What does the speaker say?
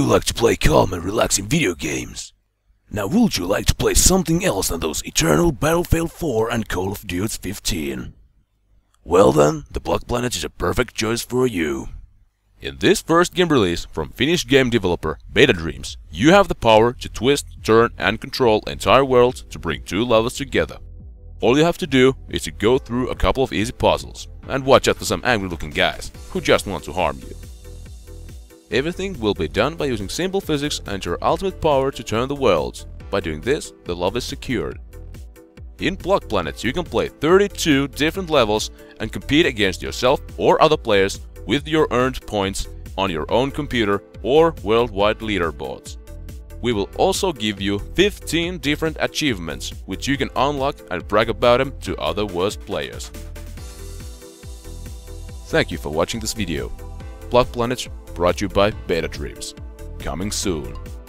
you like to play calm and relaxing video games? Now would you like to play something else than those eternal Battlefield 4 and Call of Duty 15? Well then, the Block Planets is a perfect choice for you. In this first game release from Finnish game developer Beta Dreams, you have the power to twist, turn and control entire worlds to bring two levels together. All you have to do is to go through a couple of easy puzzles and watch out for some angry-looking guys who just want to harm you. Everything will be done by using simple physics and your ultimate power to turn the worlds. By doing this, the love is secured. In Block Planets you can play 32 different levels and compete against yourself or other players with your earned points on your own computer or worldwide leaderboards. We will also give you 15 different achievements, which you can unlock and brag about them to other worst players. Thank you for watching this video. Block Planets brought you by Beta Dreams. Coming soon.